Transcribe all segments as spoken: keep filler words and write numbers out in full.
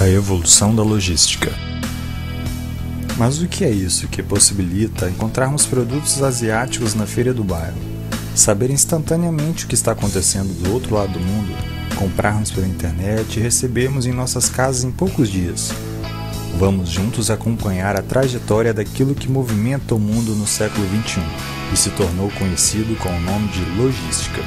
A evolução da logística. Mas o que é isso que possibilita encontrarmos produtos asiáticos na feira do bairro, saber instantaneamente o que está acontecendo do outro lado do mundo, comprarmos pela internet e recebermos em nossas casas em poucos dias? Vamos juntos acompanhar a trajetória daquilo que movimenta o mundo no século vinte e um e se tornou conhecido com o nome de logística.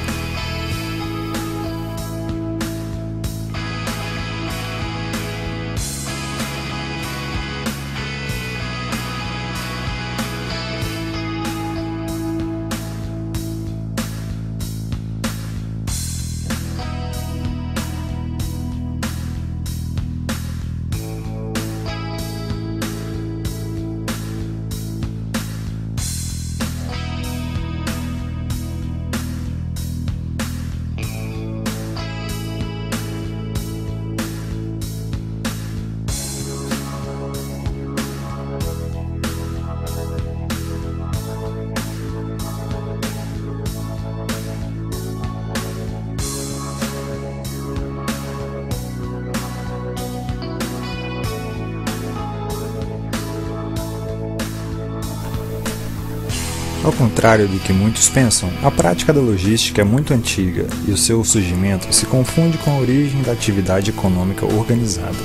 Ao contrário do que muitos pensam, a prática da logística é muito antiga e o seu surgimento se confunde com a origem da atividade econômica organizada.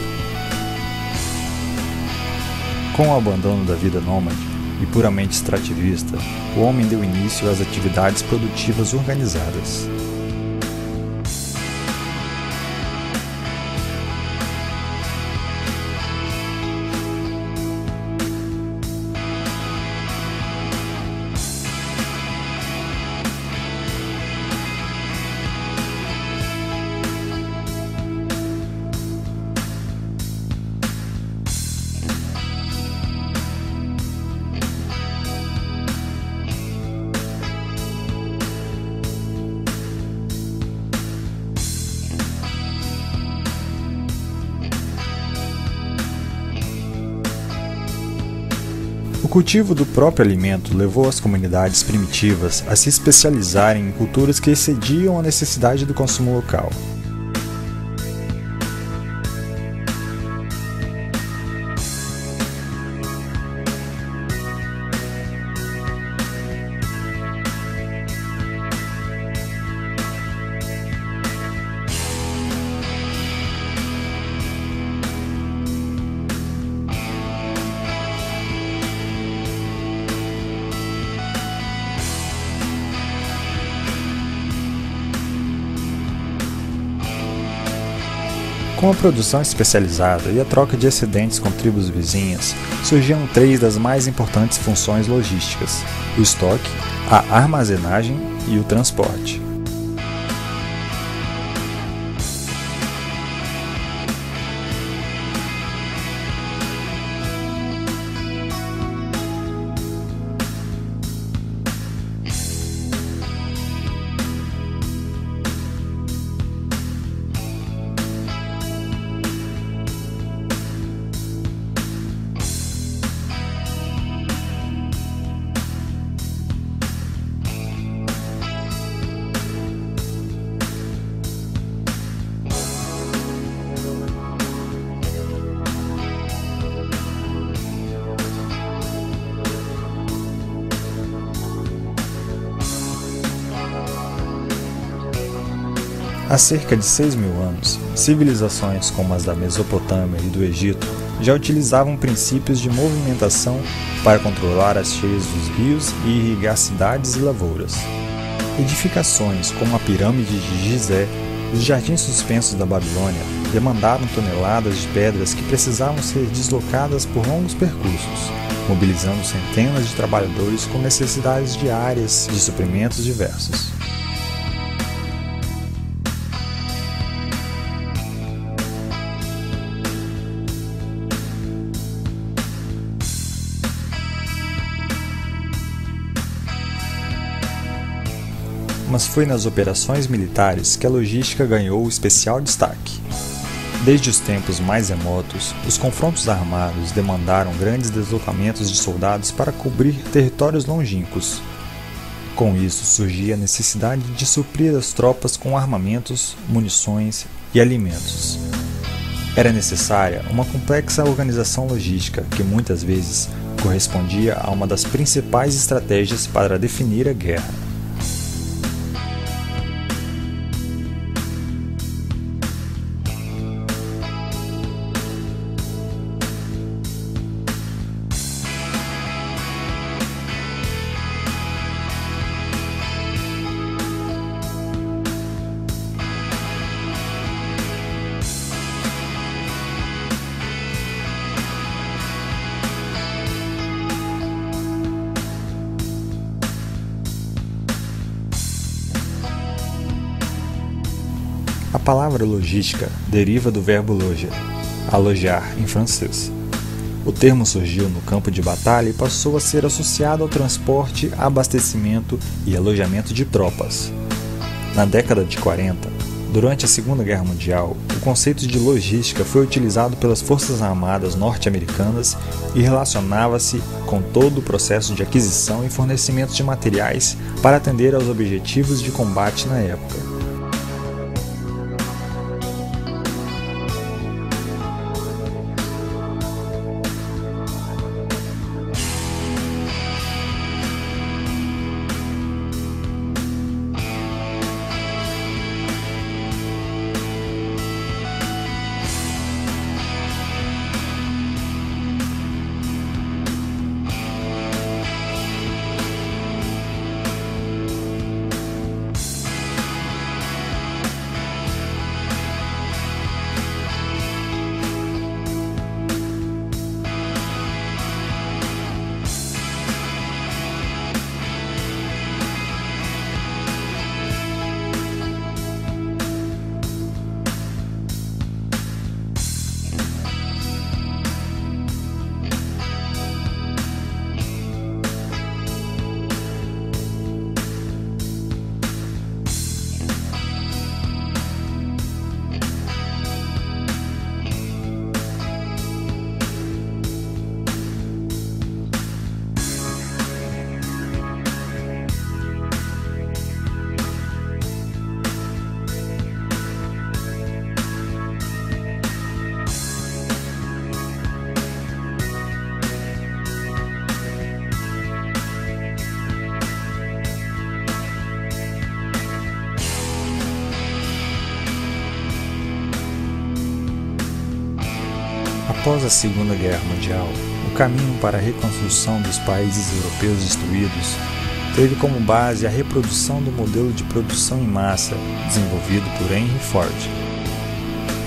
Com o abandono da vida nômade e puramente extrativista, o homem deu início às atividades produtivas organizadas. O cultivo do próprio alimento levou as comunidades primitivas a se especializarem em culturas que excediam a necessidade do consumo local. Com a produção especializada e a troca de excedentes com tribos vizinhas, surgiram três das mais importantes funções logísticas: o estoque, a armazenagem e o transporte. Há cerca de seis mil anos, civilizações como as da Mesopotâmia e do Egito já utilizavam princípios de movimentação para controlar as cheias dos rios e irrigar cidades e lavouras. Edificações como a pirâmide de Gizé e os jardins suspensos da Babilônia demandaram toneladas de pedras que precisavam ser deslocadas por longos percursos, mobilizando centenas de trabalhadores com necessidades diárias de suprimentos diversos. Mas foi nas operações militares que a logística ganhou especial destaque. Desde os tempos mais remotos, os confrontos armados demandaram grandes deslocamentos de soldados para cobrir territórios longínquos. Com isso surgia a necessidade de suprir as tropas com armamentos, munições e alimentos. Era necessária uma complexa organização logística que muitas vezes correspondia a uma das principais estratégias para definir a guerra. A palavra logística deriva do verbo loger, alojar em francês. O termo surgiu no campo de batalha e passou a ser associado ao transporte, abastecimento e alojamento de tropas. Na década de quarenta, durante a Segunda Guerra Mundial, o conceito de logística foi utilizado pelas Forças Armadas norte-americanas e relacionava-se com todo o processo de aquisição e fornecimento de materiais para atender aos objetivos de combate na época. Após a Segunda Guerra Mundial, o caminho para a reconstrução dos países europeus destruídos teve como base a reprodução do modelo de produção em massa desenvolvido por Henry Ford.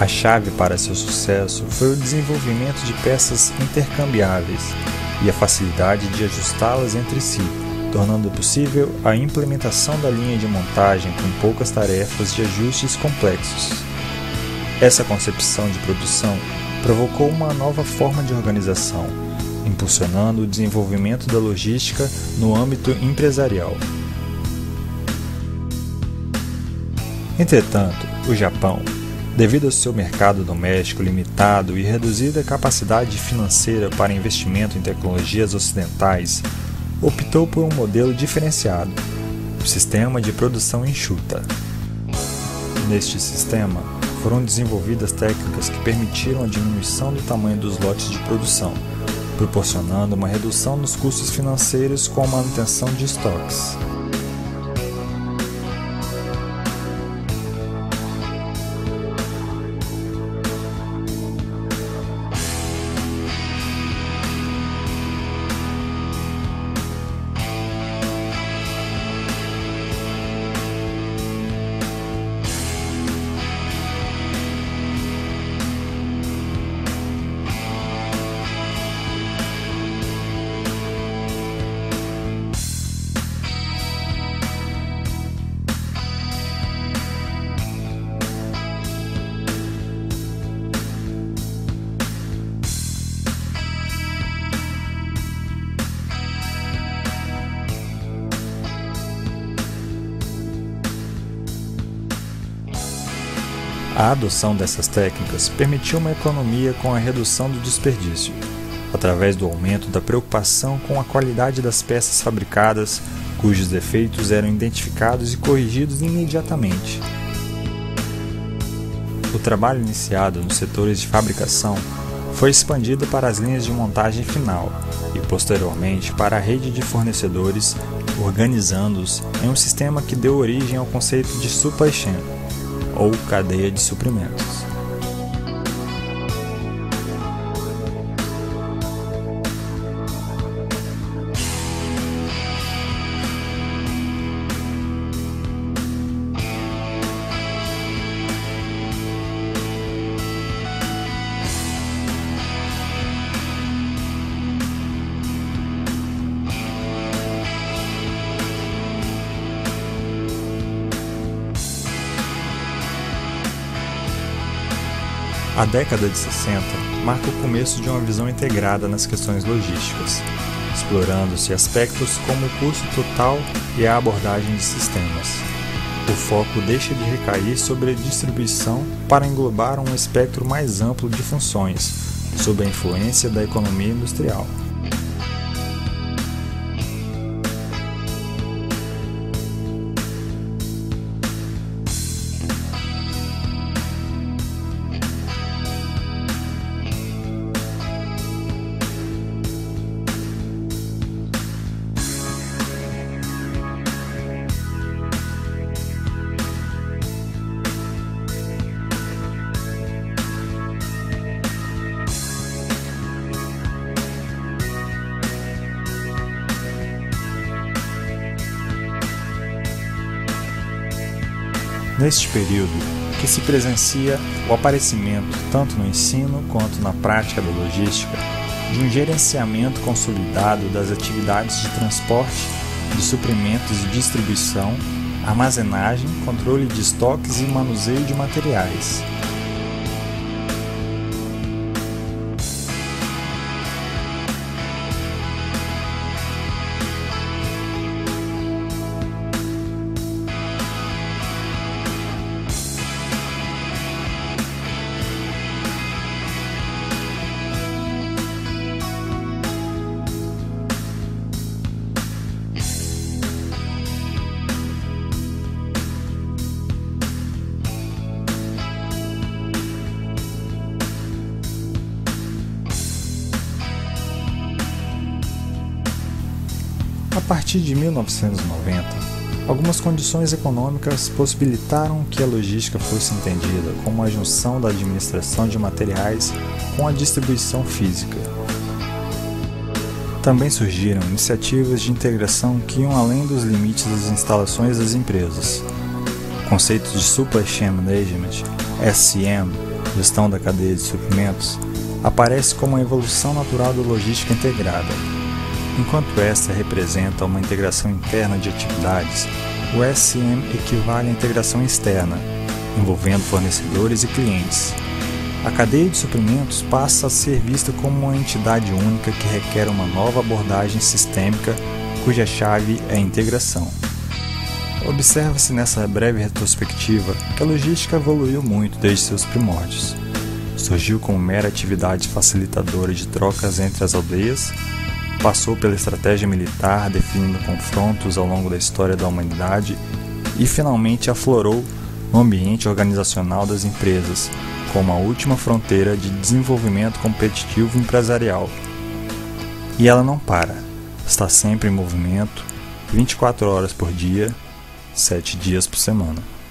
A chave para seu sucesso foi o desenvolvimento de peças intercambiáveis e a facilidade de ajustá-las entre si, tornando possível a implementação da linha de montagem com poucas tarefas de ajustes complexos. Essa concepção de produção provocou uma nova forma de organização, impulsionando o desenvolvimento da logística no âmbito empresarial. Entretanto, o Japão, devido ao seu mercado doméstico limitado e reduzida capacidade financeira para investimento em tecnologias ocidentais, optou por um modelo diferenciado, o sistema de produção enxuta. Neste sistema, foram desenvolvidas técnicas que permitiram a diminuição do tamanho dos lotes de produção, proporcionando uma redução nos custos financeiros com a manutenção de estoques. A adoção dessas técnicas permitiu uma economia com a redução do desperdício, através do aumento da preocupação com a qualidade das peças fabricadas, cujos defeitos eram identificados e corrigidos imediatamente. O trabalho iniciado nos setores de fabricação foi expandido para as linhas de montagem final e, posteriormente, para a rede de fornecedores, organizando-os em um sistema que deu origem ao conceito de Supply Chain, ou cadeia de suprimentos. A década de sessenta marca o começo de uma visão integrada nas questões logísticas, explorando-se aspectos como o custo total e a abordagem de sistemas. O foco deixa de recair sobre a distribuição para englobar um espectro mais amplo de funções, sob a influência da economia industrial. Neste período que se presencia o aparecimento, tanto no ensino quanto na prática da logística, de um gerenciamento consolidado das atividades de transporte, de suprimentos e distribuição, armazenagem, controle de estoques e manuseio de materiais. A partir de mil novecentos e noventa, algumas condições econômicas possibilitaram que a logística fosse entendida como a junção da administração de materiais com a distribuição física. Também surgiram iniciativas de integração que iam além dos limites das instalações das empresas. O conceito de Supply Chain Management, S C M, gestão da cadeia de suprimentos, aparece como a evolução natural da logística integrada. Enquanto esta representa uma integração interna de atividades, o S C M equivale à integração externa, envolvendo fornecedores e clientes. A cadeia de suprimentos passa a ser vista como uma entidade única que requer uma nova abordagem sistêmica, cuja chave é a integração. Observa-se nessa breve retrospectiva que a logística evoluiu muito desde seus primórdios. Surgiu como mera atividade facilitadora de trocas entre as aldeias, passou pela estratégia militar, definindo confrontos ao longo da história da humanidade e, finalmente, aflorou no ambiente organizacional das empresas, como a última fronteira de desenvolvimento competitivo empresarial. E ela não para, está sempre em movimento, vinte e quatro horas por dia, sete dias por semana.